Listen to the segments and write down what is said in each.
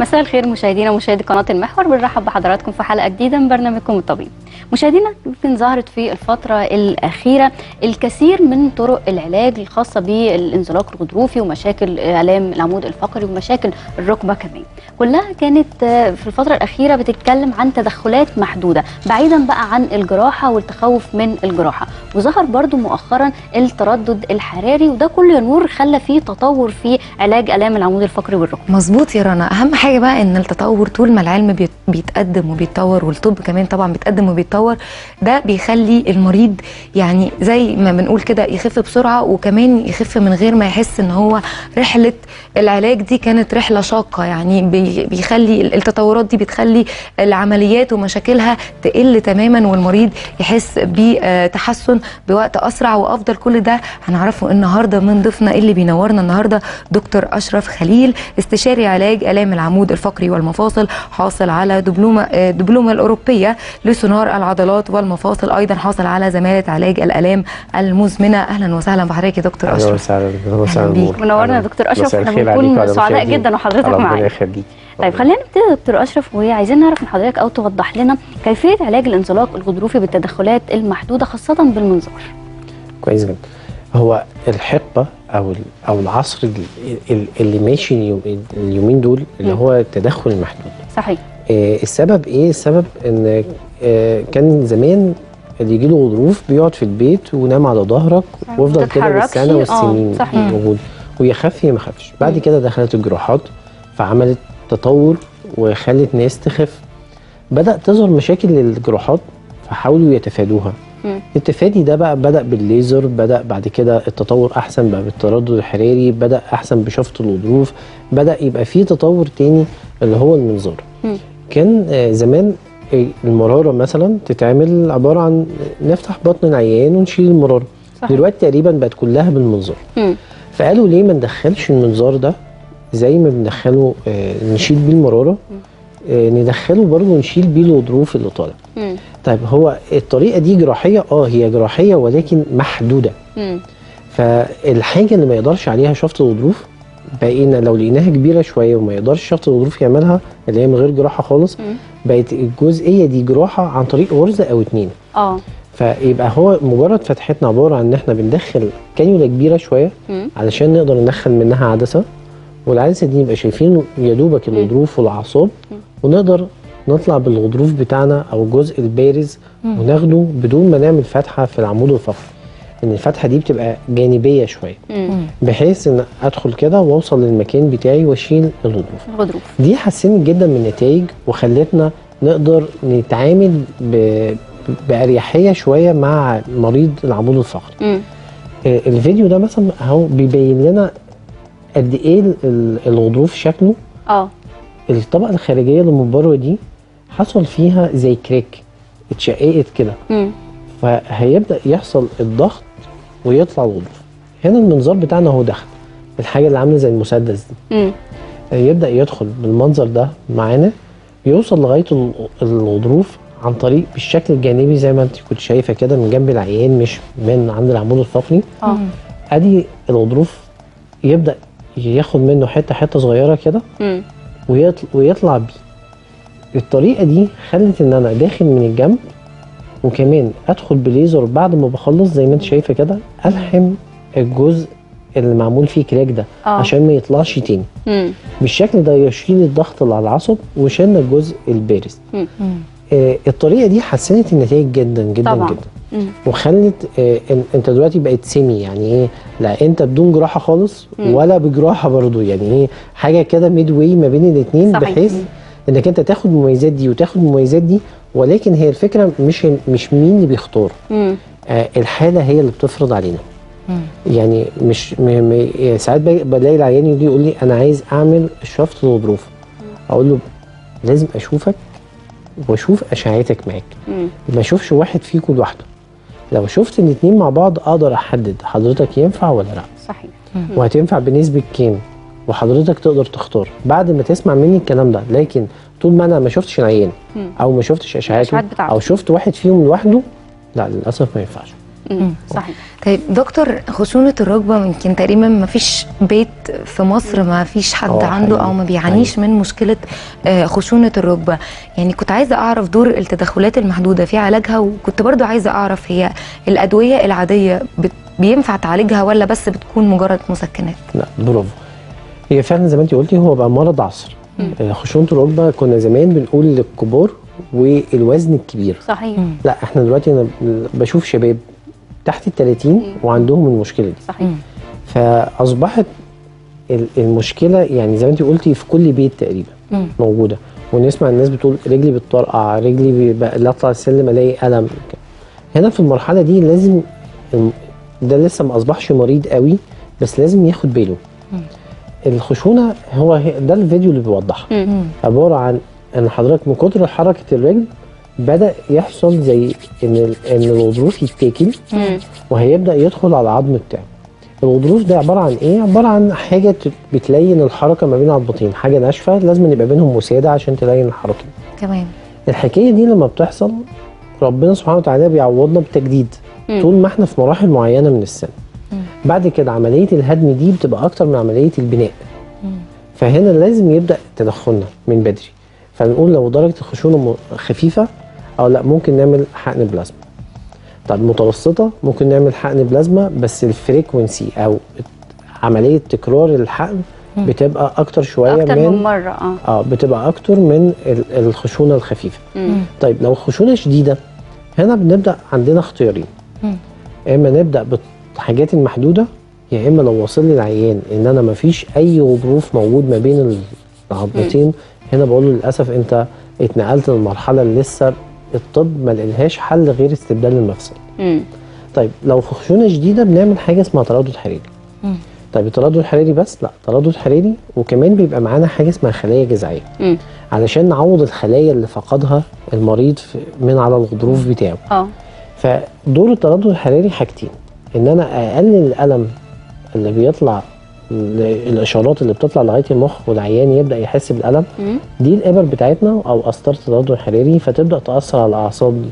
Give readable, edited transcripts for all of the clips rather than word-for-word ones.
مساء الخير مشاهدينا ومشاهدي قناة المحور، بنرحب بحضراتكم في حلقة جديدة من برنامجكم الطبيب. مشاهدينا، يمكن ظهرت في الفترة الأخيرة الكثير من طرق العلاج الخاصة بالانزلاق الغضروفي ومشاكل آلام العمود الفقري ومشاكل الركبة كمان. كلها كانت في الفترة الأخيرة بتتكلم عن تدخلات محدودة بعيدا بقى عن الجراحة والتخوف من الجراحة، وظهر برضو مؤخرا التردد الحراري، وده كله ينور خلى فيه تطور في علاج آلام العمود الفقري والركبة. مظبوط يا رنا. أهم حاجة بقى ان التطور، طول ما العلم بيتقدم وبيتطور والطب كمان طبعا بيتقدم وبيتطور، ده بيخلي المريض يعني زي ما بنقول كده يخف بسرعة، وكمان يخف من غير ما يحس ان هو رحلة العلاج دي كانت رحلة شاقة. يعني بيخلي التطورات دي بتخلي العمليات ومشاكلها تقل تماما، والمريض يحس بتحسن بوقت اسرع وافضل. كل ده هنعرفه النهارده من ضيفنا اللي بينورنا النهارده، دكتور اشرف خليل، استشاري علاج آلام العمود الفقري والمفاصل، حاصل على دبلومة الأوروبية لسونار العضلات والمفاصل، أيضا حاصل على زمالة علاج الآلام المزمنة. أهلا وسهلا بحضرتك يا دكتور أشرف. أهلا وسهلا بيك، منورنا يا دكتور أشرف. احنا بنكون سعداء جدا وحضرتك معانا. طيب خلينا نبتدي يا دكتور أشرف، وعايزين نعرف من حضرتك أو توضح لنا كيفية علاج الانزلاق الغضروفي بالتدخلات المحدودة خاصة بالمنظار. كويس جدا. هو الحقبة أو العصر اللي ماشي اليومين دول اللي هو التدخل المحدود. صحيح. السبب إيه؟ السبب إن كان زمان اللي يجي له غضروف بيقعد في البيت ونام على ظهرك ويفضل كده بالسنة والسنين موجود، ويخف يا ما يخفش. بعد كده دخلت الجراحات فعملت تطور وخلت ناس تخف. بدأ تظهر مشاكل للجراحات فحاولوا يتفادوها. التفادي ده بقى بدأ بالليزر، بدأ بعد كده التطور أحسن بقى بالتردد الحراري، بدأ أحسن بشفط الغضروف، بدأ يبقى فيه تطور تاني اللي هو المنظار. كان زمان المرارة مثلا تتعمل عبارة عن نفتح بطن العيان ونشيل المرارة. صح. دلوقتي تقريبا بقت كلها بالمنظار. فقالوا ليه ما ندخلش المنظار ده زي ما بندخله نشيل بيه المرارة، ندخله برضه نشيل بيه الغضروف اللي طالع. طيب هو الطريقه دي جراحيه؟ هي جراحيه ولكن محدوده. فالحاجه اللي ما يقدرش عليها شفط الغضروف بقينا لو لقيناها كبيره شويه وما يقدرش شفط الغضروف يعملها اللي هي من غير جراحه خالص، بقت الجزئيه دي جراحه عن طريق غرزه او اتنين. فيبقى هو مجرد فتحتنا عباره عن ان احنا بندخل كانيولا كبيره شويه علشان نقدر ندخل منها عدسه، والعدسه دي نبقى شايفين يا دوبك الغضروف والاعصاب، ونقدر نطلع بالغضروف بتاعنا او الجزء البارز وناخده بدون ما نعمل فتحه في العمود الفقري، ان الفتحه دي بتبقى جانبيه شويه، بحيث ان ادخل كده واوصل للمكان بتاعي واشيل الغضروف. دي حسنت جدا من النتائج وخلتنا نقدر نتعامل باريحيه شويه مع مريض العمود الفقري. الفيديو ده مثلا اهو بيبين لنا قد ايه الغضروف شكله. الطبقه الخارجيه اللي من بره دي حصل فيها زي كريك، اتشققت كده، فهيبدا يحصل الضغط ويطلع الغضروف. هنا المنظار بتاعنا هو دخل الحاجه اللي عامله زي المسدس دي، يبدا يدخل بالمنظر ده معانا يوصل لغايه الغضروف عن طريق بالشكل الجانبي زي ما انت كنت شايفه كده من جنب العيان مش من عند العمود الفقري. ادي الغضروف يبدا ياخد منه حته صغيره كده ويطلع بيه. الطريقه دي خلت ان انا داخل من الجنب، وكمان ادخل بليزر بعد ما بخلص زي ما انت شايفه كده، الحم الجزء اللي معمول فيه كراك ده عشان ما يطلعش تاني. بالشكل ده يشيل الضغط اللي على العصب وشيلنا الجزء البارز. الطريقه دي حسنت النتائج جدا جدا طبعا. جدا. وخلت انت دلوقتي بقت سيمي، يعني ايه؟ لا انت بدون جراحه خالص ولا بجراحه برضو، يعني ايه حاجه كده ميد واي ما بين الاثنين، بحيث انك انت تاخد مميزات دي وتاخد مميزات دي، ولكن هي الفكره مش مين اللي بيختار. الحاله هي اللي بتفرض علينا. يعني مش ساعات بلاقي العيان يقول لي انا عايز اعمل شفط الغضروف، اقول له لازم اشوفك واشوف اشعتك معاك، ما اشوفش واحد فيكم لوحده. لو شفت الاثنين مع بعض اقدر احدد حضرتك ينفع ولا لا. صحيح. وهتنفع بنسبه كام، وحضرتك تقدر تختار بعد ما تسمع مني الكلام ده. لكن طول ما انا ما شفتش العيان او ما شفتش اشعته او شفت واحد فيهم لوحده، لا للاسف ما ينفعش. صحيح. طيب دكتور، خشونة الركبة يمكن تقريبا ما فيش بيت في مصر ما فيش حد عنده او ما بيعانيش من مشكلة خشونة الركبة. يعني كنت عايزة اعرف دور التدخلات المحدودة في علاجها، وكنت برضو عايزة اعرف هي الادوية العادية بينفع تعالجها ولا بس بتكون مجرد مسكنات؟ لا برافو، هي فعلا زي ما انت قلتي هو بقى مرض عصر. خشونة الركبة كنا زمان بنقول للكبار والوزن الكبير، صحيح. لا احنا دلوقتي انا بشوف شباب تحت ال30 وعندهم المشكله دي، صحيح. فاصبحت المشكله يعني زي ما انت قلتي في كل بيت تقريبا موجوده، ونسمع الناس بتقول رجلي بتطرقع، رجلي بطلع السلم الاقي الم. هنا في المرحله دي لازم ده لسه ما اصبحش مريض قوي بس لازم ياخد باله. الخشونه هو ده الفيديو اللي بيوضحها، عباره عن ان حضرتك من كتر حركه الرجل بدأ يحصل زي ان الغضروف يتاكل وهيبدأ يدخل على العظم بتاعه. الغضروف ده عباره عن ايه؟ عباره عن حاجه بتلين الحركه ما بين عضمتين، حاجه ناشفه لازم يبقى بينهم وساده عشان تلين الحركه. تمام. الحكايه دي لما بتحصل ربنا سبحانه وتعالى بيعوضنا بتجديد طول ما احنا في مراحل معينه من السن. بعد كده عمليه الهدم دي بتبقى اكتر من عمليه البناء. فهنا لازم يبدأ تدخلنا من بدري. فنقول لو درجه الخشونه خفيفه او لا ممكن نعمل حقن بلازما. طب متوسطه ممكن نعمل حقن بلازما بس الفريكونسي او عمليه تكرار الحقن بتبقى اكتر شويه أكتر من مره بتبقى اكتر من الخشونه الخفيفه. طيب لو الخشونه شديده هنا بنبدا عندنا اختيارين، اما نبدا بالحاجات المحدوده يا اما لو وصل لي العيان ان انا مفيش اي غضروف موجود ما بين العظمتين هنا بقول له للاسف انت اتنقلت للمرحله اللي لسه الطب ما لقلهاش حل غير استبدال المفصل. طيب لو خشونه شديده بنعمل حاجه اسمها تردد حراري. طيب التردد الحراري بس؟ لا، تردد حراري وكمان بيبقى معانا حاجه اسمها خلايا جذعيه. علشان نعوض الخلايا اللي فقدها المريض من على الغضروف بتاعه. فدور التردد الحراري حاجتين، ان انا اقلل الالم اللي بيطلع، الاشارات اللي بتطلع لغايه المخ والعيان يبدا يحس بالالم دي الابر بتاعتنا او اسطار التردد الحراري فتبدا تاثر على الاعصاب دي.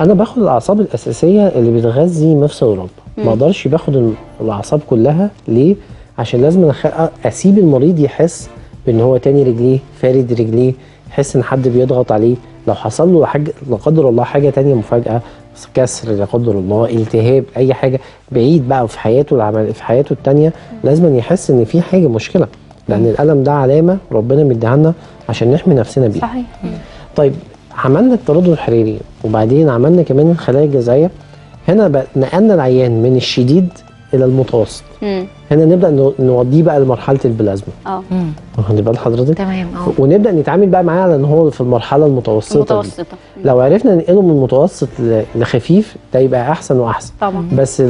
انا باخد الاعصاب الاساسيه اللي بتغذي مفصل الركبه، ما اقدرش باخد الاعصاب كلها. ليه؟ عشان لازم اسيب المريض يحس بان هو تاني رجليه، فارد رجليه، يحس ان حد بيضغط عليه، لو حصل له حاجه لا قدر الله حاجه تانيه مفاجاه، كسر لا قدر الله، التهاب، اي حاجه بعيد بقى في حياته في حياته الثانيه لازم يحس ان في حاجه مشكله، لان الالم ده علامه ربنا مديها لنا عشان نحمي نفسنا بيها. صحيح. طيب عملنا التردد الحراري وبعدين عملنا كمان الخلايا الجذعيه، هنا نقلنا العيان من الشديد الى المتوسط. هنا نبدا نوديه بقى لمرحله البلازما. واخد بال حضرتك؟ تمام. ونبدا نتعامل بقى معاه على ان هو في المرحله المتوسطه. لو عرفنا ننقله من متوسط لخفيف ده يبقى احسن واحسن. طبعا. بس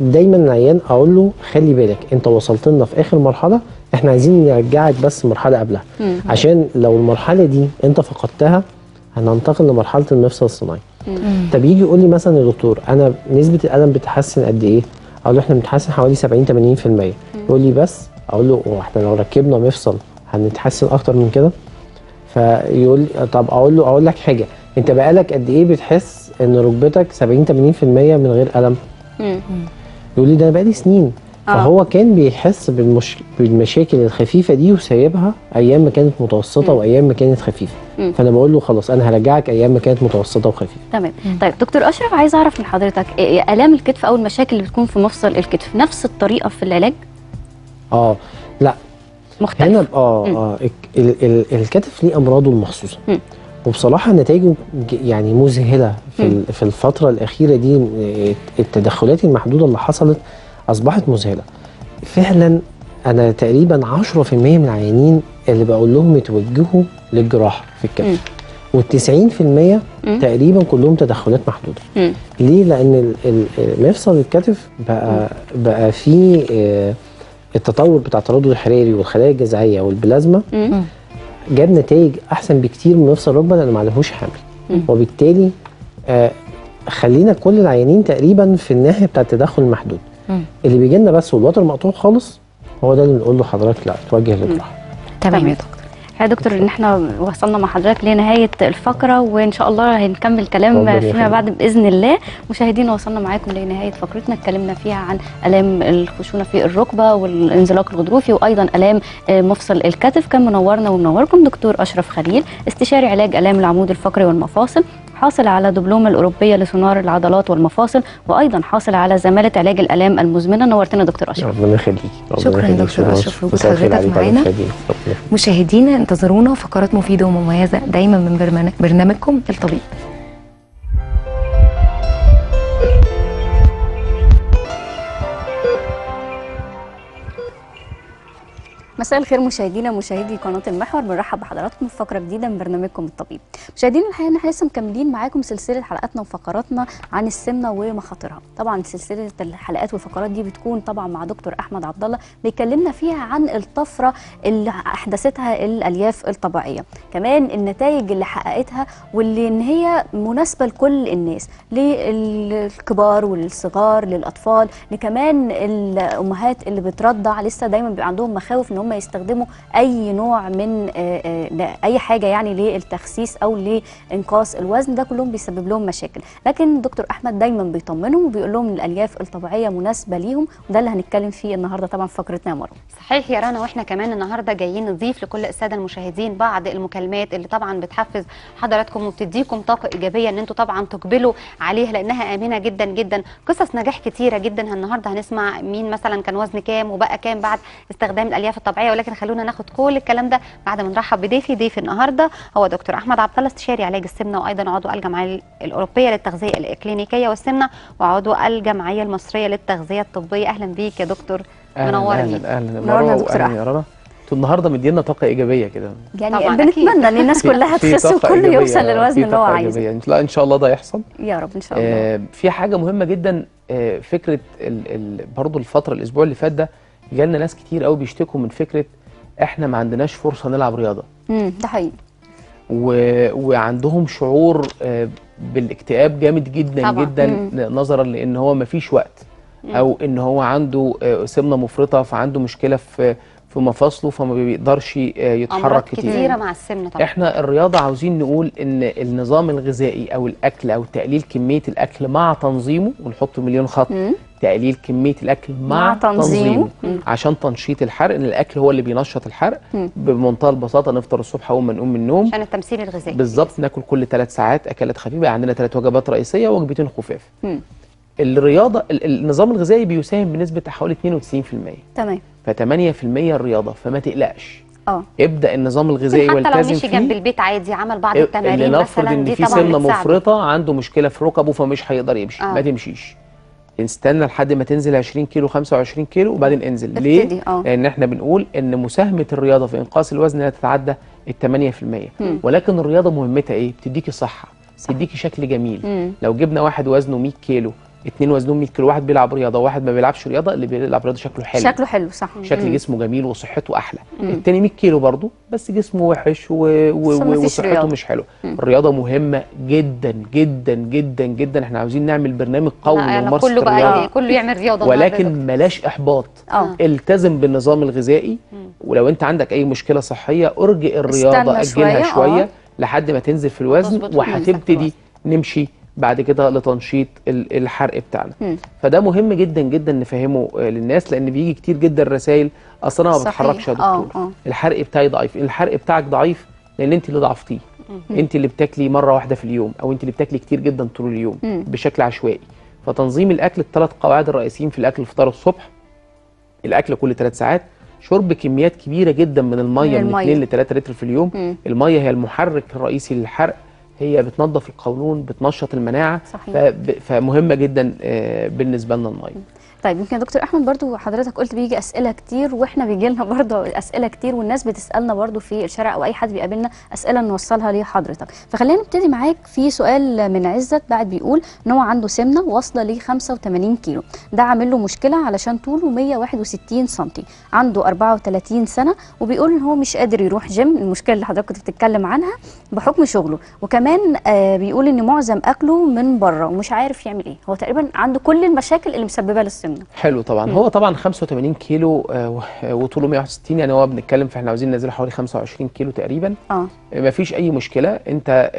دايما العيان اقول له خلي بالك انت وصلت لنا في اخر مرحله، احنا عايزين نرجعك بس مرحله قبلها، عشان لو المرحله دي انت فقدتها هننتقل لمرحله المفصل الصناعي. طب يجي يقول لي مثلا يا دكتور انا نسبه الالم بتتحسن قد ايه؟ اقول له احنا بنتحسن حوالي 70-80%. يقول لي بس؟ اقول له احنا لو ركبنا مفصل هنتحسن اكتر من كده؟ فيقول لي طب اقول لك حاجه، انت بقالك قد ايه بتحس ان ركبتك 70-80% من غير الم؟ يقول لي ده انا بقالي سنين. فهو كان بيحس بالمشاكل الخفيفه دي وسايبها ايام ما كانت متوسطه وايام ما كانت خفيفه. فانا بقول له خلاص انا هرجعك ايام ما كانت متوسطه وخفيفه. تمام. طيب دكتور اشرف، عايز اعرف من حضرتك الام الكتف او المشاكل اللي بتكون في مفصل الكتف نفس الطريقه في العلاج؟ لا مختلف. هنا الكتف ليه امراضه المخصوصه، وبصراحه نتائجه يعني مذهله في الفتره الاخيره دي. التدخلات المحدوده اللي حصلت اصبحت مذهله. فعلا انا تقريبا 10% من العيانين اللي بقول لهم يتوجهوا للجراحه في الكتف، وال90% تقريبا كلهم تدخلات محدوده. ليه؟ لان مفصل الكتف بقى فيه التطور بتاع التردد الحراري والخلايا الجذعيه والبلازما جاب نتائج احسن بكتير من مفصل الركبه لان ما عليهوش حمل. وبالتالي خلينا كل العيانين تقريبا في الناحيه بتاع التدخل المحدود. اللي بيجي لنا بس والوتر مقطوع خالص هو ده اللي بنقول له حضرتك لا توجه للجراحه. تمام يا دكتور. يا دكتور ان احنا وصلنا مع حضرتك لنهايه الفقره، وان شاء الله هنكمل كلام فيما بعد باذن الله. مشاهدينا وصلنا معاكم لنهايه فقرتنا، اتكلمنا فيها عن الام الخشونه في الركبه والانزلاق الغضروفي وايضا الام مفصل الكتف. كان منورنا ومنوركم دكتور اشرف خليل، استشاري علاج الام العمود الفقري والمفاصل، حاصل على دبلومه الأوروبية لسونار العضلات والمفاصل، وأيضا حاصل على زمالة علاج الآلام المزمنة. نورتنا دكتور أشرف. ربنا يخليك. شكرا دكتور أشرف لوجود حضرتك معانا. مشاهدينا انتظرونا فقرات مفيدة ومميزة دايما من برنامجكم الطبيب. مساء الخير مشاهدينا ومشاهدي قناه المحور، بنرحب بحضراتكم في فقره جديده من برنامجكم الطبيب. مشاهدينا الحقيقه احنا لسه مكملين معاكم سلسله حلقاتنا وفقراتنا عن السمنه ومخاطرها. طبعا سلسله الحلقات والفقرات دي بتكون طبعا مع دكتور احمد عبد الله، بيكلمنا فيها عن الطفره اللي احدثتها الالياف الطبيعيه، كمان النتائج اللي حققتها واللي ان هي مناسبه لكل الناس، للكبار وللصغار، للاطفال، لكمان الامهات اللي بترضع لسه دايما بيبقى عندهم مخاوف ان هم يستخدموا اي نوع من اي حاجه يعني للتخسيس او لانقاص الوزن، ده كلهم بيسبب لهم مشاكل. لكن الدكتور احمد دايما بيطمنهم وبيقول لهم ان الالياف الطبيعيه مناسبه ليهم، وده اللي هنتكلم فيه النهارده طبعا في فقرتنا يا مروه. صحيح يا رنا، واحنا كمان النهارده جايين نضيف لكل الساده المشاهدين بعض المكالمات اللي طبعا بتحفز حضراتكم وبتديكم طاقه ايجابيه ان انتوا طبعا تقبلوا عليها لانها امنه جدا جدا. قصص نجاح كتيره جدا النهارده، هنسمع مين مثلا كان وزن كام وبقى كام بعد استخدام الالياف الطبيعيه، ولكن خلونا ناخد كل الكلام ده بعد ما نرحب بضيفي. ضيف النهارده هو دكتور احمد عبد الله، استشاري علاج السمنه وايضا عضو الجمعيه الاوروبيه للتغذيه الاكلينيكيه والسمنه وعضو الجمعيه المصريه للتغذيه الطبيه. اهلا بيك يا دكتور، منورني. منورنا دكتور احمد. النهارده مدينا طاقه ايجابيه كده، يعني بنتمنى ان الناس كلها تخس وكله يوصل للوزن اللي هو عايزه. يعني لا ان شاء الله ده يحصل يا رب ان شاء الله. في حاجه مهمه جدا، فكره برضه الفتره الاسبوع اللي فات ده جالنا ناس كتير قوي بيشتكوا من فكره احنا ما عندناش فرصه نلعب رياضه. ده حقيقي. وعندهم شعور بالاكتئاب جامد جدا طبعا. جدا نظرا لان هو ما فيش وقت، او ان هو عنده سمنه مفرطه فعنده مشكله في مفاصله فما بيقدرش يتحرك كتير. كتيره مع السمنه طبعا. احنا الرياضه عاوزين نقول ان النظام الغذائي او الاكل او تقليل كميه الاكل مع تنظيمه، ونحط مليون خط، تقليل كميه الاكل مع تنظيمه عشان تنشيط الحرق، ان الاكل هو اللي بينشط الحرق. بمنتهى البساطه نفطر الصبح اول ما نقوم من النوم عشان التمثيل الغذائي بالظبط، ناكل كل 3 ساعات اكلات خفيفه، عندنا 3 وجبات رئيسيه ووجبتين خفاف. الرياضه النظام الغذائي بيساهم بنسبه حوالي 92%، تمام، ف8% الرياضه، فما تقلقش. ابدا النظام الغذائي والتزم فيه، حتى لو مشي جنب البيت عادي، عمل بعض التمارين مثلا، ان في سمنه مفرطه عنده مشكله في ركبه فمش هيقدر يمشي، ما تمشيش، استنى لحد ما تنزل 20 كيلو 25 كيلو وبعدين انزل. ليه؟ لان احنا بنقول ان مساهمه الرياضه في انقاص الوزن لا تتعدى ال 8%، ولكن الرياضه مهمتها ايه؟ بتديكي صحه، بتديكي شكل جميل. لو جبنا واحد وزنه 100 كيلو، 2 وزنهم 100 كيلو، واحد بيلعب رياضه وواحد ما بيلعبش رياضه، اللي بيلعب رياضه شكله حلو، شكله حلو صح، شكل جسمه جميل وصحته احلى. التاني 100 كيلو برضه بس جسمه وحش وصحته مش حلوه. الرياضه مهمه جدا جدا جدا جدا، احنا عاوزين نعمل برنامج قوي ومصري كله بقى كله يعمل رياضه، ولكن بلاش احباط. التزم بالنظام الغذائي، ولو انت عندك اي مشكله صحيه ارجئ الرياضه، اجلها شويه لحد ما تنزل في الوزن، وهتبتدي نمشي بعد كده لتنشيط الحرق بتاعنا. فده مهم جدا جدا نفهمه للناس، لان بيجي كتير جدا رسائل اصل انا ما بتحركش يا دكتور، الحرق بتاعي ضعيف. الحرق بتاعك ضعيف لان انت اللي ضعفتيه، انت اللي بتاكلي مره واحده في اليوم، او انت اللي بتاكلي كتير جدا طول اليوم بشكل عشوائي. فتنظيم الاكل، ال3 قواعد الرئيسيين في الاكل: الفطار الصبح، الاكل كل 3 ساعات، شرب كميات كبيره جدا من الميه من 2 ل 3 لتر في اليوم. الميه هي المحرك الرئيسي للحرق، هي بتنظف القولون، بتنشط المناعه، فمهمه جدا بالنسبه لنا الميه. طيب يمكن يا دكتور احمد برضو حضرتك قلت بيجي اسئله كتير، واحنا بيجي لنا برضو اسئله كتير، والناس بتسالنا برضو في الشارع او اي حد بيقابلنا اسئله نوصلها لحضرتك، فخلينا نبتدي معاك في سؤال من عزت بعد، بيقول ان هو عنده سمنه واصله ل 85 كيلو، ده عامل له مشكله علشان طوله 161 سم، عنده 34 سنه، وبيقول ان هو مش قادر يروح جيم، المشكله اللي حضرتك كنت بتتكلم عنها، بحكم شغله، وكمان بيقول ان معظم اكله من بره ومش عارف يعمل ايه، هو تقريبا عنده كل المشاكل اللي مسببه للسمنه. سنه. حلو طبعا. هو طبعا 85 كيلو وطوله 161، يعني هو بنتكلم فاحنا عاوزين ننزله حوالي 25 كيلو تقريبا. مفيش اي مشكله. انت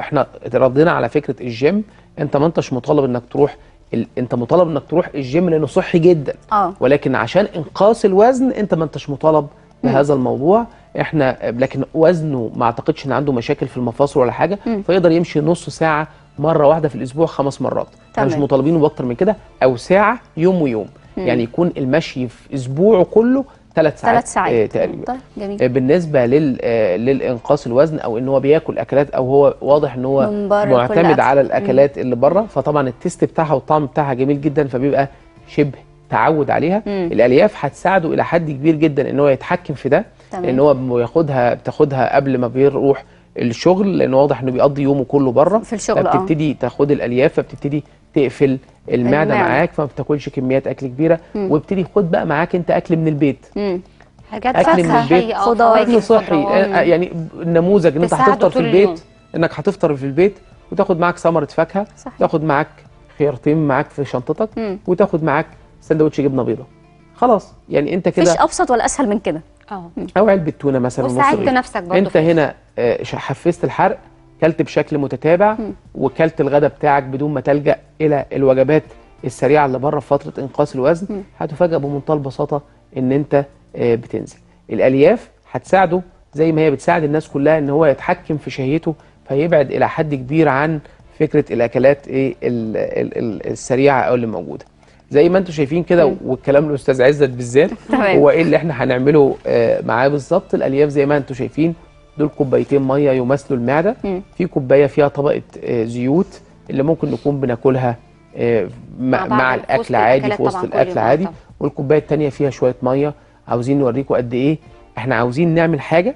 احنا ردينا على فكره الجيم. انت ما انتش مطالب انك تروح انت مطالب انك تروح الجيم لانه صحي جدا، ولكن عشان انقاص الوزن انت ما انتش مطالب بهذا الموضوع. احنا لكن وزنه ما اعتقدش ان عنده مشاكل في المفاصل ولا حاجه، فيقدر يمشي نص ساعه مره واحده في الاسبوع 5 مرات. احنا مش مطالبينه باكتر من كده، او ساعه يوم ويوم. يعني يكون المشي في اسبوعه كله 3 ساعات تقريبا. طيب جميل. بالنسبه للانقاص الوزن او ان هو بياكل اكلات او هو واضح ان هو معتمد على الاكلات اللي بره، فطبعا التيست بتاعها والطعم بتاعها جميل جدا، فبيبقى شبه تعود عليها. الالياف هتساعده الى حد كبير جدا ان هو يتحكم في ده، ان هو بتاخدها قبل ما بيروح الشغل، لان واضح انه بيقضي يومه كله بره في الشغل. فبتبتدي تاخد الالياف، فبتبتدي تقفل المعده معاك، فما بتاكلش كميات اكل كبيره. وابتدي خد بقى معاك انت اكل من البيت، حاجات فاكهه خضار صحي. يعني النموذج ان انت هتفطر في البيت، انك هتفطر في البيت وتاخد معاك ثمره فاكهه، تاخد معاك خيارتين معاك في شنطتك، وتاخد معاك سندوتش جبنه بيضه. خلاص يعني انت كده مفيش ابسط ولا اسهل من كده. او علبه تونه مثلا. وساعدت نفسك برضه انت هنا، حفزت الحرق، كلت بشكل متتابع، وكلت الغداء بتاعك بدون ما تلجأ الى الوجبات السريعه اللي بره في فتره انقاص الوزن. هتفاجأ بمنتهى البساطه ان انت بتنزل. الالياف هتساعده زي ما هي بتساعد الناس كلها ان هو يتحكم في شهيته، فيبعد الى حد كبير عن فكره الاكلات ايه السريعه او اللي موجوده. زي ما انتم شايفين كده، والكلام للاستاذ عزت بالذات هو ايه اللي احنا هنعمله معاه بالظبط. الالياف زي ما انتم شايفين دول 2 كوبايات ميه يمثلوا المعده، في كوبايه فيها طبقه زيوت اللي ممكن نكون بناكلها مع الاكل عادي، في وسط الاكل عادي. والكوبايه الثانيه فيها شويه ميه. عاوزين نوريكم قد ايه احنا عاوزين نعمل حاجه.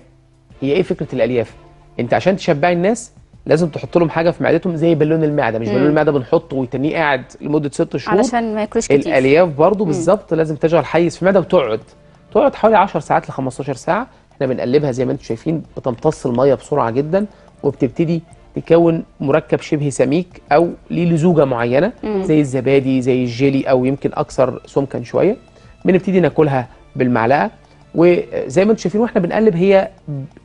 هي ايه فكره الالياف؟ انت عشان تشبعي الناس لازم تحط لهم حاجه في معدتهم زي بالون المعده. مش بالون المعده بنحطه ويتنيه قاعد لمده 6 شهور علشان ما ياكلوش كتير. الالياف برضو بالظبط لازم تشغل حيز في المعده وتقعد حوالي 10 ساعات ل 15 ساعه. احنا بنقلبها زي ما انتم شايفين، بتمتص الميه بسرعه جدا، وبتبتدي تكون مركب شبه سميك او ليه لزوجه معينه، زي الزبادي زي الجيلي او يمكن اكثر سمكا شويه. بنبتدي ناكلها بالمعلقه، وزي ما انتم شايفين واحنا بنقلب هي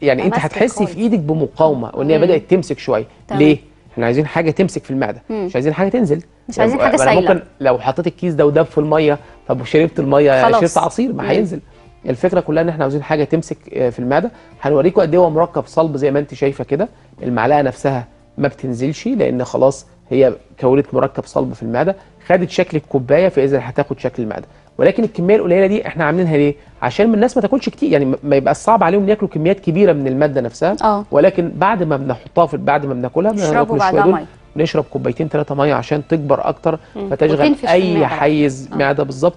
يعني انت هتحسي في ايدك بمقاومه وان هي بدات تمسك شويه. ليه؟ احنا عايزين حاجه تمسك في المعده، مش عايزين حاجه تنزل، مش عايزين حاجه سايله. ممكن لو حطيت الكيس ده ودب في الميه، طب وشربت الميه شربت عصير ما هينزل. الفكره كلها ان احنا عاوزين حاجه تمسك في المعده. هنوريكم قد ايه هو مركب صلب زي ما انت شايفه كده. المعلقه نفسها ما بتنزلش لان خلاص هي كونت مركب صلب في المعده، خدت شكل الكوبايه، فاذا هتاخد شكل المعده. ولكن الكميه القليله دي احنا عاملينها ليه؟ عشان الناس ما تاكلش كتير، يعني ما يبقاش صعب عليهم ياكلوا كميات كبيره من الماده نفسها. ولكن بعد ما بنحطها بعد ما بناكلها بنشربوا بعدها ميه، نشرب 2 3 كوبايات ميه عشان تكبر اكتر، فتشغل اي حيز معده بالظبط.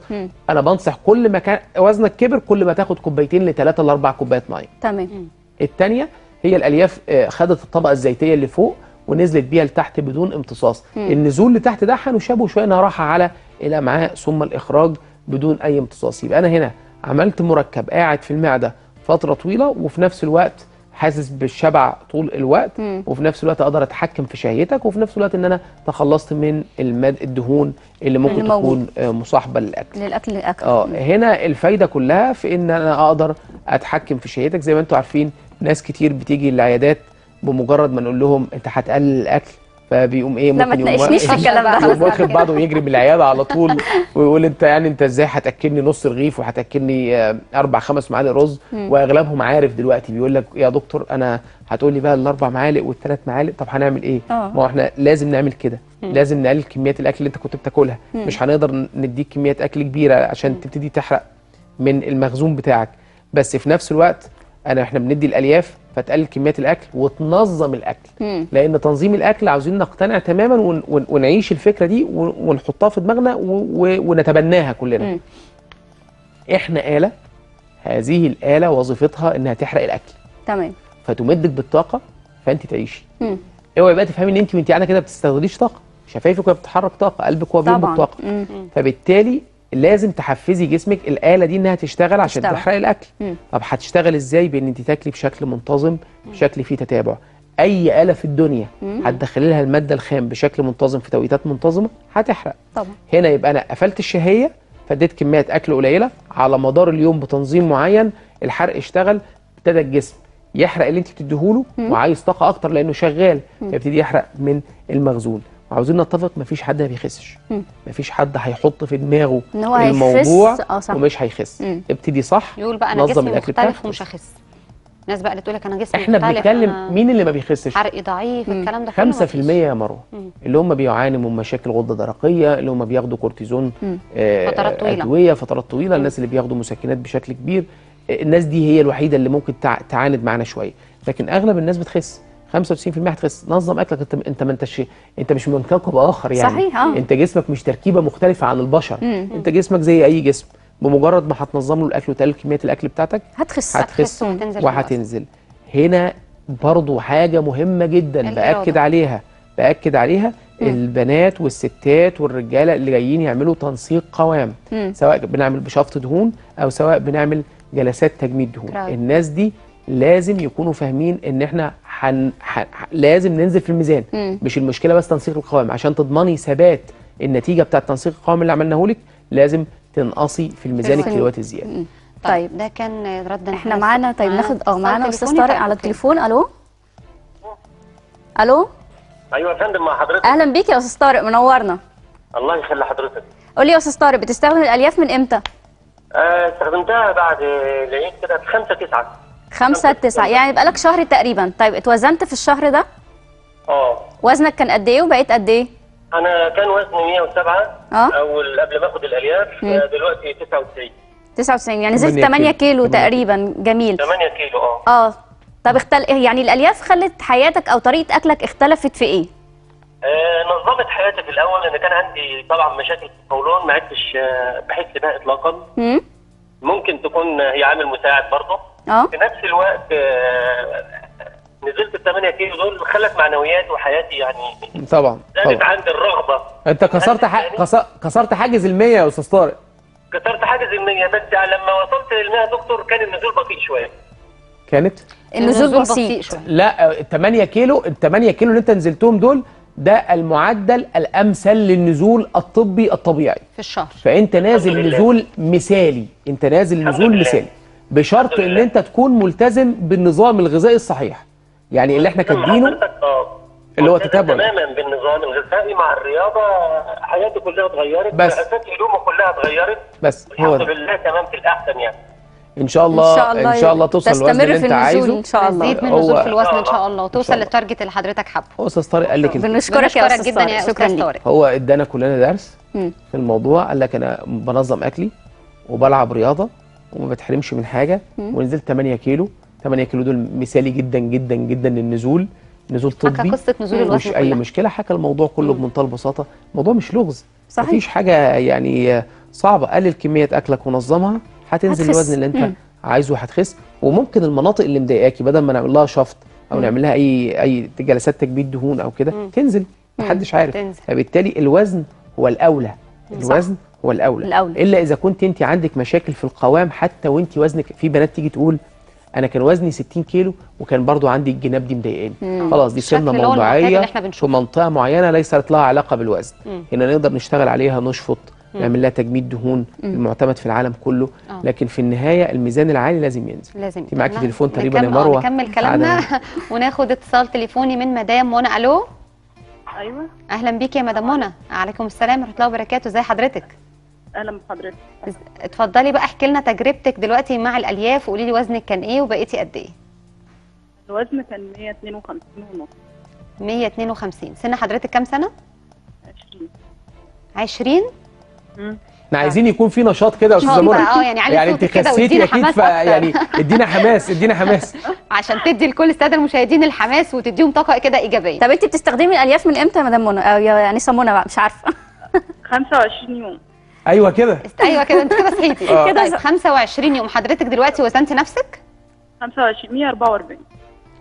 انا بنصح كل ما كان وزنك كبر كل ما تاخد 2 ل3 ل4 كوبايات ميه. تمام. الثانيه هي الالياف خدت الطبقه الزيتيه اللي فوق ونزلت بيها لتحت بدون امتصاص. النزول اللي تحت ده هنشابه شويه انها راحه على الامعاء ثم الاخراج بدون اي امتصاص. يبقى انا هنا عملت مركب قاعد في المعده فتره طويله، وفي نفس الوقت حاسس بالشبع طول الوقت، وفي نفس الوقت اقدر اتحكم في شهيتك، وفي نفس الوقت ان انا تخلصت من الدهون اللي ممكن تكون مصاحبه للاكل. هنا الفايده كلها في ان انا اقدر اتحكم في شهيتك. زي ما انتم عارفين ناس كتير بتيجي العيادات بمجرد ما نقول لهم انت هتقلل الاكل، فبيقوم ايه، ممكن يقوم واخد بعضه ويجري من العياده على طول ويقول انت يعني انت ازاي هتاكلني نص رغيف وهتاكلني 4 5 معالق رز. واغلبهم عارف دلوقتي بيقول لك يا دكتور انا هتقول لي بقى ال4 معالق وال3 معالق، طب هنعمل ايه؟ ما هو احنا لازم نعمل كده، لازم نقلل كميات الاكل اللي انت كنت بتاكلها. مش هنقدر نديك كميات اكل كبيره عشان تبتدي تحرق من المخزون بتاعك، بس في نفس الوقت احنا بندي الالياف فتقلل كميات الاكل وتنظم الاكل. لان تنظيم الاكل عاوزين نقتنع تماما ونعيش الفكره دي ونحطها في دماغنا ونتبناها كلنا. احنا آلة، هذه الآلة وظيفتها انها تحرق الاكل. تمام. فتمدك بالطاقه فانت تعيشي. اوعي بقى تفهمي ان انت وانت قاعده كده ما بتستغليش طاقه، شفايفك وهي بتتحرك طاقه، قلبك وهو بينبض طاقه. فبالتالي لازم تحفزي جسمك الآلة دي انها تشتغل عشان تحرق الاكل. طب هتشتغل ازاي؟ بان انت تاكلي بشكل منتظم، بشكل فيه تتابع. اي آلة في الدنيا هتدخلي لها المادة الخام بشكل منتظم في توقيتات منتظمة هتحرق طبعا. هنا يبقى انا قفلت الشهية، فديت كمية اكل قليلة على مدار اليوم بتنظيم معين، الحرق اشتغل، ابتدى الجسم يحرق اللي انت بتديهوله وعايز طاقة اكتر لانه شغال، فيبتدي يحرق من المخزون. وعاوزين نتفق مفيش حد ما بيخسش، مفيش حد هيحط في دماغه الموضوع ومش هيخس. ابتدي صح، يقول بقى انا جسمي مختلف ومش هخس. الناس بقى اللي تقول لك انا جسمي مختلف، احنا بنتكلم مين اللي ما بيخسش؟ حرقي ضعيف، الكلام ده كله 5% يا مروه اللي هم بيعانوا من مشاكل غده درقيه، اللي هم بياخدوا كورتيزون فترات طويله، ادويه فترات طويله، الناس اللي بياخدوا مسكنات بشكل كبير، الناس دي هي الوحيده اللي ممكن تعاند معانا شويه، لكن اغلب الناس بتخس. 95% هتخس. نظم اكلك، انت مش من كوكب اخر يعني، صحيح. انت جسمك مش تركيبه مختلفه عن البشر، انت جسمك زي اي جسم، بمجرد ما هتنظم له الاكل وتقلل كميه الاكل بتاعتك هتخس وهتنزل. هنا برضو حاجه مهمه جدا باكد عليها البنات والستات والرجاله اللي جايين يعملوا تنسيق قوام، سواء بنعمل بشفط دهون او سواء بنعمل جلسات تجميد دهون، الناس دي لازم يكونوا فاهمين ان احنا لازم ننزل في الميزان. مش المشكله بس تنسيق القوام، عشان تضمني ثبات النتيجه بتاعه تنسيق القوام اللي عملناهولك لازم تنقصي في الميزان الكيلوات الزياده. طيب ده كان ردا. احنا معانا طيب ناخد معانا استاذ طارق على التليفون. الو الو. ايوه يا فندم مع حضرتك. اهلا بيك يا استاذ طارق، منورنا. الله يخلي حضرتك. قول لي يا استاذ طارق، بتستخدم الالياف من امتى؟ استخدمتها بعد العيد كده في 5/9. 5/9 يعني بقالك شهر تقريبا. طيب اتوزنت في الشهر ده؟ وزنك كان قد ايه وبقيت قد ايه؟ انا كان وزني 107 اول قبل ما اخد الالياف، دلوقتي 99 يعني نزلت 8 كيلو تقريبا. جميل، 8 كيلو. طب يعني الالياف خلت حياتك او طريقه اكلك اختلفت في ايه؟ نظمت حياتي. في الاول انا كان عندي طبعا مشاكل في القولون، ما عدتش بحس بها اطلاقا. ممكن تكون هي عامل مساعد برضه. في نفس الوقت نزلت ال8 كيلو دول، خلت معنويات وحياتي يعني طبعا زادت عندي الرغبه. انت كسرت حاجز ال100 يا استاذ طارق. كسرت حاجز ال100، بس لما وصلت لل100 يا دكتور كان النزول بطيء شويه. كانت؟ النزول بطيء شويه. لا، ال8 كيلو اللي انت نزلتهم دول ده المعدل الامثل للنزول الطبي الطبيعي في الشهر، فانت نازل نزول مثالي، انت نازل نزول مثالي بشرط ان انت تكون ملتزم بالنظام الغذائي الصحيح، يعني اللي احنا كاتبينه اللي هو تتابع تماما بالنظام الغذائي مع الرياضه. حياتي كلها اتغيرت، مقاسات هدومي كلها اتغيرت، بس الحمد لله تمام في الاحسن يعني. ان شاء الله توصل للوزن اللي انت عايزه، ان شاء الله تزيد من نزول في الوزن ان شاء الله وتوصل للتارجت اللي حضرتك حابه. استاذ طارق قال لك بنشكرك يا استاذ طارق، شكرا ليك. هو ادانا كلنا درس في الموضوع، قال لك انا بنظم اكلي وبلعب رياضه وما بتحرمش من حاجه، ونزلت 8 كيلو دول مثالي جدا جدا جدا للنزول، نزول طبي. حكى قصه نزول الوزن، مش اي مشكله، حكى الموضوع كله بمنتهى البساطه، الموضوع مش لغز صحيح، مفيش حاجه يعني صعبه. قلل كميه اكلك ونظمها، هتنزل الوزن اللي انت عايزه وهتخس. وممكن المناطق اللي مضايقاكي بدل ما نعمل لها شفط او نعمل لها اي جلسات تكبيد دهون او كده تنزل، محدش عارف تنزل. فبالتالي الوزن هو الاولى، الوزن صح. هو الأولى إلا إذا كنت أنت عندك مشاكل في القوام. حتى وأنت وزنك، في بنات تيجي تقول أنا كان وزني 60 كيلو وكان برضو عندي الجناب دي مضايقاني، خلاص دي سمنة موضوعية في منطقة معينة ليست لها علاقة بالوزن. هنا نقدر نشتغل عليها، نشفط، نعمل لها تجميد دهون المعتمد في العالم كله، لكن في النهاية الميزان العالي لازم ينزل. لازم. أنت معاكي تليفون تقريبا يا مروة، نكمل كلامنا وناخد اتصال تليفوني من مدام منى. ألو. ايوه اهلا بيك يا مدام منى. عليكم السلام ورحمه الله وبركاته، ازي حضرتك؟ اهلا بحضرتك. اتفضلي بقى احكي لنا تجربتك دلوقتي مع الالياف، وقولي لي وزنك كان ايه وبقيتي قد ايه؟ الوزن كان 152.5. 152. سن حضرتك كام سنه؟ 20. احنا عايزين يكون في نشاط كده يا استاذه منى، يعني انت خسيتي اكيد، فيعني ادينا حماس، ادينا حماس عشان تدي لكل الساده المشاهدين الحماس وتديهم طاقه كده ايجابيه. طب انت بتستخدمي الالياف من امتى يا مدام منى او يا انسه منى بقى؟ مش عارفه. 25 يوم. ايوه كده، ايوه كده، انت كده صحيتي كده. 25 يوم. حضرتك دلوقتي وزنتي نفسك 25 144.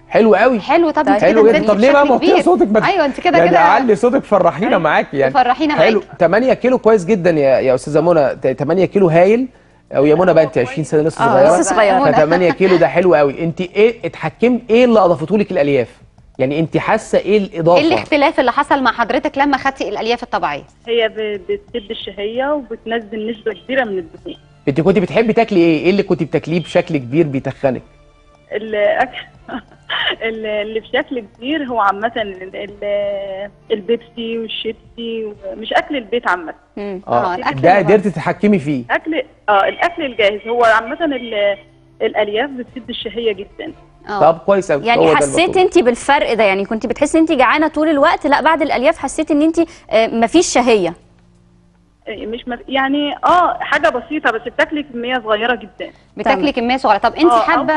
حلو قوي، حلو. طب حلو جدا. طب ليه بقى موطي صوتك بقى؟ ايوه انت كده كده علي صوتك، فرحينا معاكي يعني، فرحينا معاكي. حلو. 8 كيلو كويس جدا يا استاذه منى، 8 كيلو هايل. او يا منى بقى انت 20 سنه لسه صغيره، ف 8 كيلو ده حلو قوي. انت ايه اتحكمت، ايه اللي اضافته لك الالياف؟ يعني انت حاسه ايه الاضافه؟ ايه الاختلاف اللي حصل مع حضرتك لما خدتي الالياف الطبيعيه؟ هي بتسد الشهيه وبتنزل نسبه كبيره من الدهون. انت كنت بتحبي تاكلي ايه؟ ايه اللي كنت بتاكليه بشكل كبير بيتخنك؟ الاكل اللي بشكل كبير هو عامه البيبسي والشيبسي، مش اكل البيت عامه. ده قدرتي تتحكمي فيه؟ اكل الاكل الجاهز. هو عامه الالياف بتسد الشهيه جدا. طب كويس قوي. يعني حسيت انت بالفرق ده؟ يعني كنت بتحسي ان انت جعانه طول الوقت؟ لا بعد الالياف حسيت ان انت مفيش شهيه؟ مش يعني حاجه بسيطه، بس بتاكلي كميه صغيره جدا. بتاكلي كميه صغيره. طب انت حابه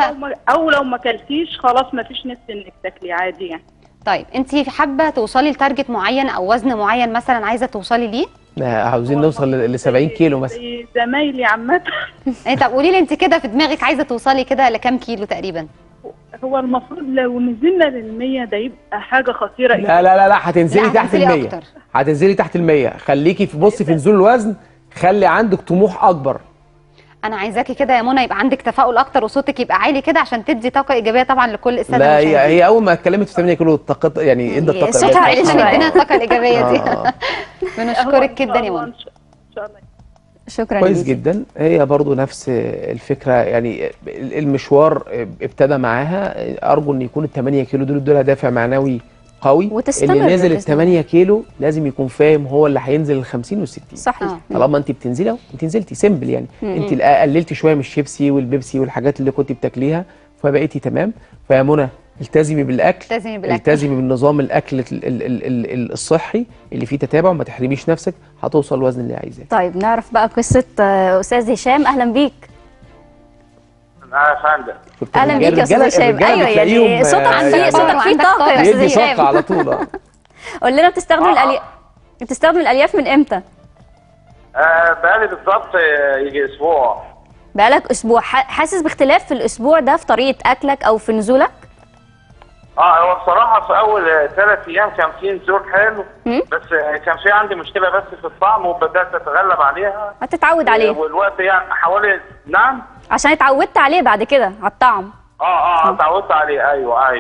او لو ما اكلتيش خلاص مفيش نفس انك تاكلي عادي يعني. طيب انت حابه توصلي لتارجت معين او وزن معين مثلا عايزه توصلي ليه؟ عاوزين نوصل ل 70 كيلو مثلا. زمايلي عامه. طب قولي لي انت كده في دماغك عايزه توصلي كده لكام كيلو تقريبا؟ هو المفروض لو نزلنا لل100 ده يبقى حاجه خطيره. لا لا لا لا، هتنزلي تحت ال100. هتنزلي تحت ال100. خليكي بصي في نزول الوزن، خلي عندك طموح اكبر. انا عايزاكي كده يا منى يبقى عندك تفاؤل اكتر وصوتك يبقى عالي كده عشان تدي طاقه ايجابيه طبعا لكل الساده. لا هي اول ما اتكلمت في 8 كيلو الطاقه يعني ادت طاقه. صوتها عالي شويه. ادينا الطاقه الايجابيه دي. بنشكرك جدا يا منى. ان شاء الله. شكرا كويس ليكي. جدا. هي برضو نفس الفكره، يعني المشوار ابتدى معاها. ارجو ان يكون ال8 كيلو دول دافع معنوي قوي، اللي نازل ال8 كيلو لازم يكون فاهم هو اللي هينزل ال50 وال60. صحيح. طالما انت بتنزلي اهو، انت نزلتي سيمبل يعني. انت قللتي شويه من الشيبسي والبيبسي والحاجات اللي كنت بتاكليها فبقيتي تمام. فيا منى التزمي بالاكل، التزمي بالنظام الاكل الصحي اللي فيه تتابع، وما تحرميش نفسك، هتوصل الوزن اللي عايزاه. طيب نعرف بقى قصه استاذ هشام. اهلا بيك. اهلا بيك يا استاذ هشام. ايوه يعني صوتك فيه طاقه يا استاذ هشام على طول. قول لنا، بتستخدم الالياف من امتى؟ بقالي بالظبط يجي اسبوع. بقالك اسبوع حاسس باختلاف في الاسبوع ده في طريقه اكلك او في نزولك؟ هو بصراحه في اول 3 ايام كان في نزول حلو، بس كان في عندي مشكله بس في الطعم، وبدات اتغلب عليها. هتتعود عليه والوقت يعني حوالي. نعم، عشان اتعودت عليه بعد كده على الطعم. اتعودت عليه. ايوه.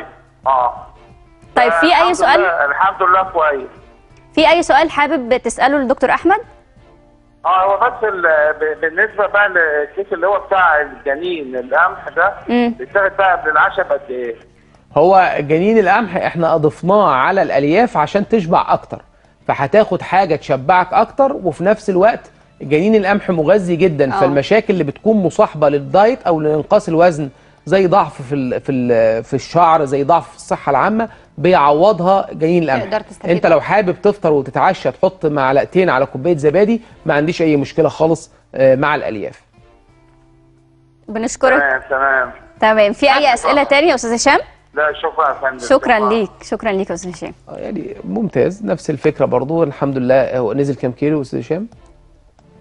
طيب في اي سؤال؟ الحمد لله كويس. في اي سؤال حابب تساله للدكتور احمد؟ هو بس بالنسبه بقى للكيس اللي هو بتاع الجنين القمح ده، بيتاخد بقى قبل العشاء بقد ايه؟ هو جنين القمح احنا اضفناه على الالياف عشان تشبع اكتر، فهتاخد حاجه تشبعك اكتر، وفي نفس الوقت جنين القمح مغذي جدا. فالمشاكل اللي بتكون مصاحبه للدايت او لانقاص الوزن، زي ضعف في الشعر، زي ضعف في الصحه العامه، بيعوضها جنين القمح. انت لو حابب تفطر وتتعشى تحط معلقتين على كوبايه زبادي، ما عنديش اي مشكله خالص مع الالياف. بنشكرك. تمام. في اي اسئله تانية يا استاذ هشام؟ لا شكرا يا فندم. شكرا ليك. شكرا ليك يا استاذ هشام. يعني ممتاز. نفس الفكره برضو. الحمد لله. هو نزل كام كيلو يا استاذ هشام؟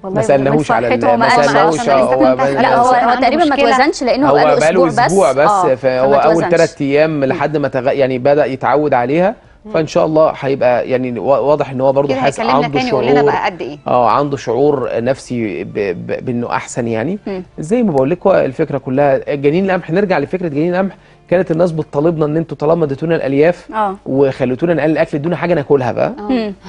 ما سالناهوش على ما سالناهوش. لا هو تقريبا ما توزنش لانه هو بقاله اسبوع بس. فهو اول 3 ايام لحد ما يعني بدا يتعود عليها. فان شاء الله هيبقى يعني واضح ان هو برضه حاسس عنده شعور بقى قد ايه. عنده شعور نفسي بانه احسن يعني. زي ما بقول لكم الفكره كلها جنين القمح. نرجع لفكره جنين القمح. كانت الناس بتطالبنا ان انتوا طالما اديتونا الالياف وخليتونا نقلل الاكل، ادونا حاجه ناكلها بقى.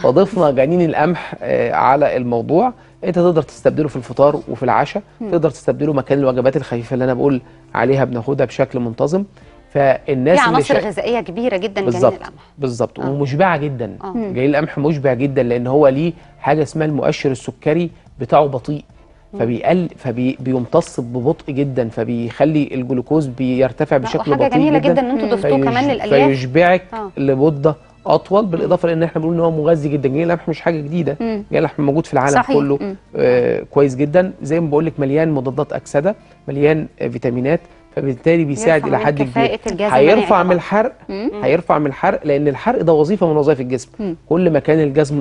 فضفنا جنين القمح على الموضوع. انت تقدر تستبدله في الفطار وفي العشاء، تقدر تستبدله مكان الوجبات الخفيفه اللي انا بقول عليها بناخدها بشكل منتظم. فالناس يعني عناصر غذائيه كبيره جدا جنين القمح. بالظبط. ومشبعه جدا. جنين القمح مشبع جدا لان هو ليه حاجه اسمها المؤشر السكري بتاعه بطيء، فبيمتص ببطء جدا، فبيخلي الجلوكوز بيرتفع بشكل بطيء جدا. جميله جدا ان انتوا ضفتوه كمان للالياف، فيشبعك لمده اطول. بالاضافه لان احنا بنقول ان هو مغذي جدا. جنين القمح مش حاجه جديده، جنين القمح موجود في العالم صحيح. كله كويس جدا. زي ما بقول لك مليان مضادات اكسده، مليان فيتامينات، فبالتالي بيساعد الى حد كبير. هيرفع من الحرق. هيرفع من الحرق لان الحرق ده وظيفه من وظائف الجسم. كل ما كان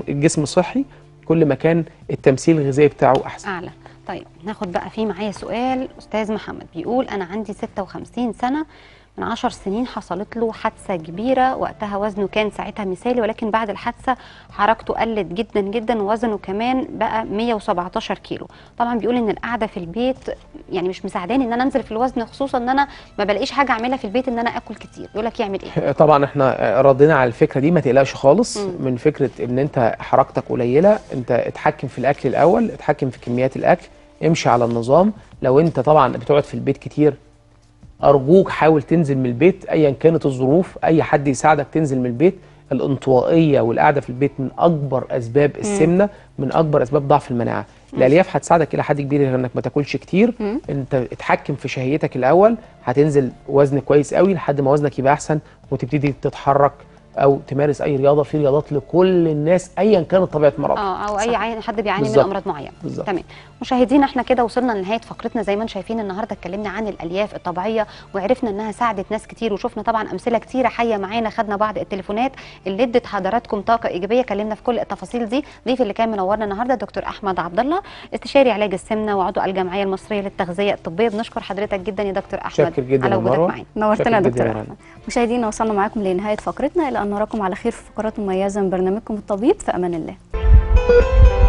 الجسم صحي، كل ما كان التمثيل الغذائي بتاعه احسن. اعلى. طيب ناخد بقى في معايا سؤال. استاذ محمد بيقول انا عندي 56 سنه، من 10 سنين حصلت له حادثه كبيره، وقتها وزنه كان ساعتها مثالي، ولكن بعد الحادثه حركته قلت جدا جدا، وزنه كمان بقى 117 كيلو. طبعا بيقول ان القعده في البيت يعني مش مساعداني ان انا انزل في الوزن، خصوصا ان انا ما بلاقيش حاجه اعملها في البيت ان انا اكل كتير. بيقول لك يعمل ايه؟ طبعا احنا ردينا على الفكره دي، ما تقلقش خالص من فكره ان انت حركتك قليله. انت اتحكم في الاكل الاول، اتحكم في كميات الاكل، امشي على النظام. لو انت طبعا بتقعد في البيت كتير، ارجوك حاول تنزل من البيت ايا كانت الظروف، اي حد يساعدك تنزل من البيت. الانطوائيه والقعده في البيت من اكبر اسباب السمنه، من اكبر اسباب ضعف المناعه. الالياف هتساعدك الى حد كبير انك ما تاكلش كتير، انت اتحكم في شهيتك الاول، هتنزل وزن كويس قوي لحد ما وزنك يبقى احسن وتبتدي تتحرك او تمارس اي رياضه. في رياضات لكل الناس ايا كانت طبيعه مرضها او اي حد بيعاني من امراض معينه. تمام مشاهدينا، احنا كده وصلنا لنهايه فقرتنا. زي ما انتم شايفين النهارده اتكلمنا عن الالياف الطبيعيه، وعرفنا انها ساعدت ناس كتير، وشفنا طبعا امثله كتيره حيه معانا، خدنا بعض التليفونات اللي ادت حضراتكم طاقه ايجابيه، اتكلمنا في كل التفاصيل دي. ضيف اللي كان منورنا النهارده دكتور احمد عبد الله، استشاري علاج السمنه وعضو الجمعيه المصريه للتغذيه الطبيه. بنشكر حضرتك جدا يا دكتور احمد على وجودك معانا، نورتنا يا دكتور احمد. مشاهدينا وصلنا معاكم لنهايه فقرتنا، إلى أن نراكم على خير في فقرات مميزة من برنامجكم الطبيب. في أمان الله.